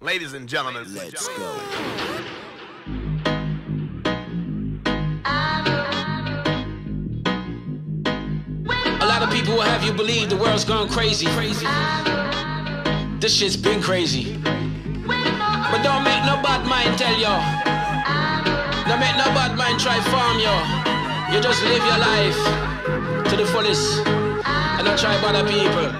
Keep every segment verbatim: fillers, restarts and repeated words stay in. Ladies and gentlemen, let's go. A lot of people will have you believe the world's gone crazy. This shit's been crazy. But don't make no bad mind tell y'all. Don't make no bad mind try farm y'all. You just live your life to the fullest. And don't try bother people.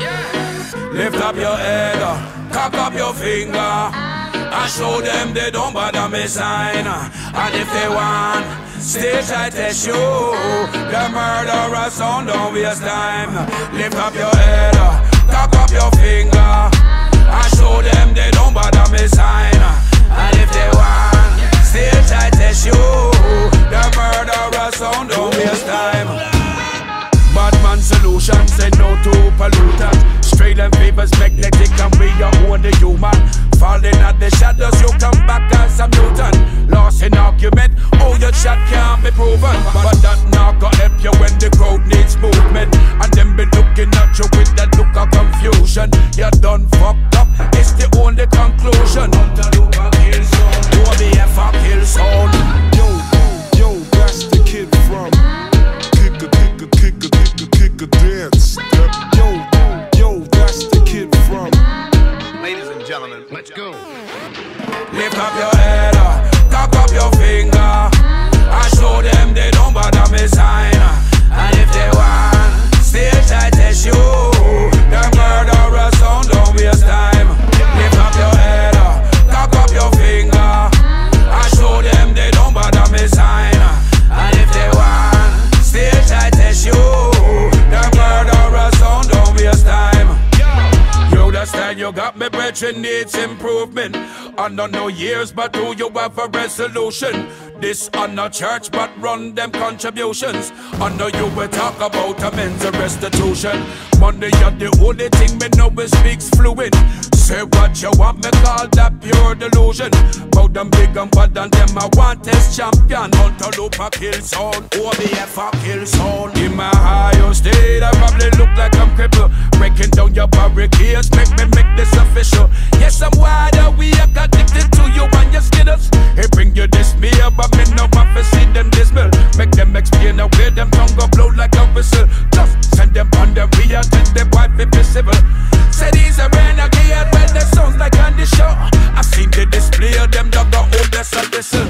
Yeah. Lift up your head up. Cock up your finger and show them they don't bother me sign. And if they want, stay tight as you. The murderous sound, don't waste time. Lift up your head, cock up your finger and show them they don't bother me sign. And if they want, stay tight as you. The murderous sound, don't waste time. Batman solution, say no to pollutant. Straight and vapors magnetic and we are only human. Falling at the shadows, you come back as a mutant. Lost in argument, oh your shot can't be proven. But that knock will help you when the crowd needs movement. And them be looking at you with that look of confusion. You're done fucked up, it's the only conclusion. O B F or kill zone. Yo, yo, that's the kid from Kick a, kick a, kick a, kick a, kick a dance. Yo, let's go. Lift up your head, cock up your finger, and show them they don't bother me sign. And if they want, stay tight as you. The murderous sound, don't waste time. Lift up your head, cock up your finger, and show them they don't bother me sign. And if they want, stay tight as you. The murderous sound, don't waste time. You understand you got me, brethren, needs improvement. I don't know years, but do you have a resolution? This on a church, but run them contributions. I know you will talk about amends and restitution. Money are the only thing me know is speaks fluid. Say what you want, me call that pure delusion. Bout them big and bad and them I want is champion. L'Entourloop a kill zone, O B F a kill zone. In my higher state, I probably look like I'm crippled. Breaking down your barricades, make me make this official. Yes, I'm wide awake, addicted to you and your skittles. Hey, bring you this beer, but me no want to see them dismal. Make them explain away, them tongue go blow like a whistle. Just send them on the rear till they wipe invisible. Say these are renegade, well that sounds like on the show. I seen the display of them dog go hold us a whistle.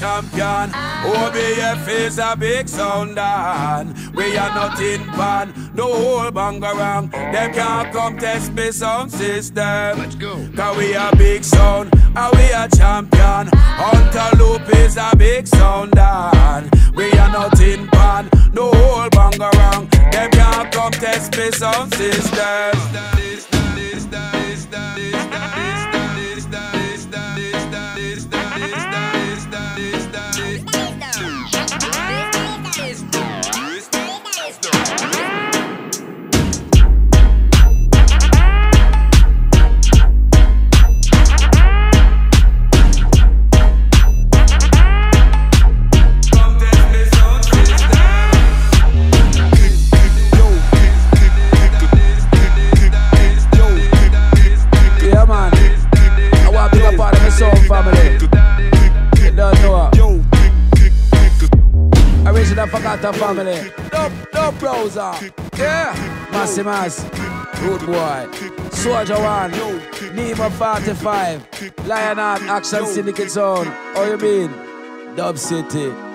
Champion, O B F is a big sound and we are not in pan, no whole bangarang. Them can't come test me sound system. Let's go. Cause we a big sound and we a champion. L'Entourloop is a big sound and we are not in pan, no whole bangarang. Them can't come test me sound system. Family, no, no browser, yeah, Massimas, Good Boy, Soldier One, Nemo forty-five, Lion Art, Action Syndicate Zone, how you mean? Dub City.